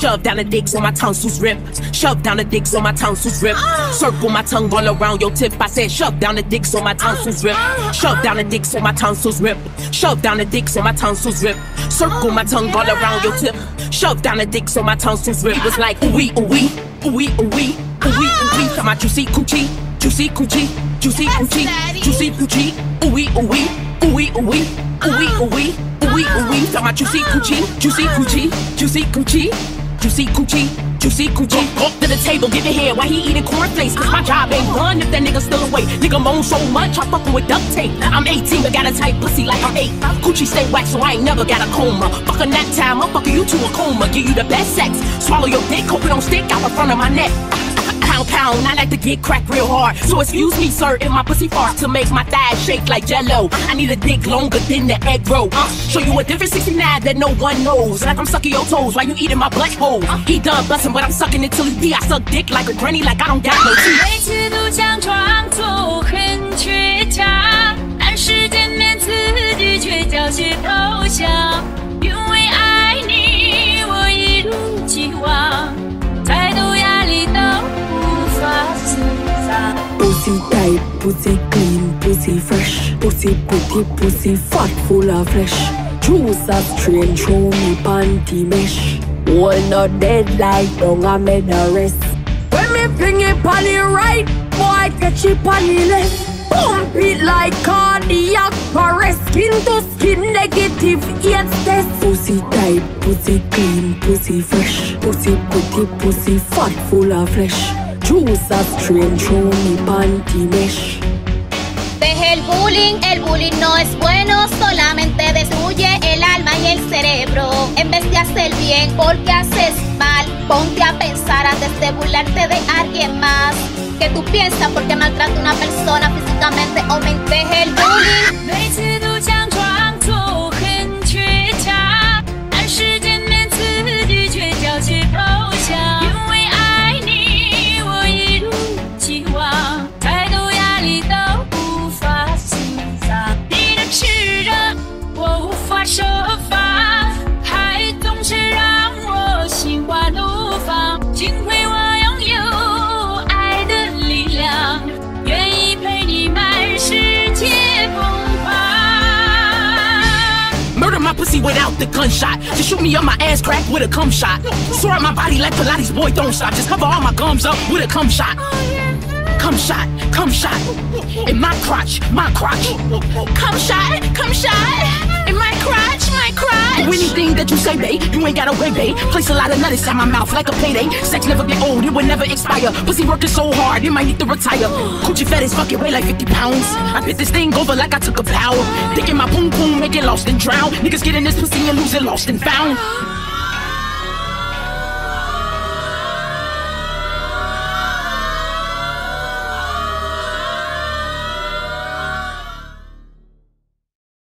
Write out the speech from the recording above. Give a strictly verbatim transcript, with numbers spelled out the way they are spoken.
Shove down the dicks on my tonsils ripped. Shove down the dicks on my tonsils ripped. Circle my tongue all around your tip. I said shove down the dicks on my tonsils ripped. Shove down the dicks on my tonsils ripped. Shove down the dicks on my tonsils ripped. Circle my tongue all around your tip. Shove down the dicks on my tonsils ripped. Was like ooh-wee, ooh-wee, ooh-wee, ooh-wee, ooh-wee, ooh-wee. Come out, juicy coochie, juicy coochie, juicy coochie, juicy coochie, ooh-wee, ooh-wee, ooh-wee, ooh-wee, ooh-wee, ooh-wee, ooh-wee, ooh-wee. Come out, juicy coochie, juicy coochie, juicy coochie. Juicy coochie, juicy coochie. Go to the table, get the head while he eating cornflakes. Cause my job ain't run if that nigga still awake. Nigga moan so much, I'm fucking with duct tape. I'm eighteen, but got a tight pussy like I'm eight. Coochie stay whack, so I ain't never got a coma. Fuckin' that time, I'm fucking you to a coma. Give you the best sex. Swallow your dick, hope it don't stick out in front of my neck. Pound, pound, I like to get cracked real hard. So excuse me, sir, if my pussy fart to make my thighs shake like jello. I need a dick longer than the egg roll. Show you a different sixty-nine that no one knows. Like I'm sucking your toes while you eating my butt hole. He done bustin', but I'm sucking it till he pee. I suck dick like a granny, like I don't got no teeth. 每次都想装作很倔强，但是见面自己却缴械投降。因为爱你，我一如既往，再多压力都无法释放。Pussy tight, pussy clean, pussy fresh, pussy pretty, pussy fat, full of flesh. Choose a strain, show me panty mesh. All not dead like long I made a rest. When me fling it on the right, boy catch it on the left. Pump it like cardiac arrest. Skin to skin negative AIDS test. Pussy tight, pussy clean, pussy fresh, pussy pretty, pussy fat, full of flesh. Juice a strain, show me panty mesh. Deje el bullying, el bullying no es bueno, solamente destruye el alma y el cerebro. En vez de hacer bien, porque haces mal, ponte a pensar antes de burlarte de alguien más. Que tú piensas porque maltrata a una persona físicamente o mentalmente. Deje el bullying. 每次都想装作很倔强，但是见面自己却缴械投降。因为爱你，我一如既往。 手法还总是让我心花怒放，幸亏我拥有爱的力量，愿意陪你满世界疯狂。Murder my pussy without the gunshot, just shoot me up my ass crack with a cum shot. Sore up my body like Pilates, boy don't stop, just cover all my gums up with a cum shot. Come shot, come shot, in my crotch, my crotch. Come shot, come shot, in my crotch, my crotch. Do anything that you say, babe, you ain't got a way, babe. Place a lot of nut inside my mouth like a payday. Sex never get old, it will never expire. Pussy working so hard, it might need to retire. Coochie fat as fuck, it weigh like fifty pounds. I bit this thing over like I took a power. Thinking my boom boom, make it lost and drown. Niggas getting this pussy and losing, lost and found.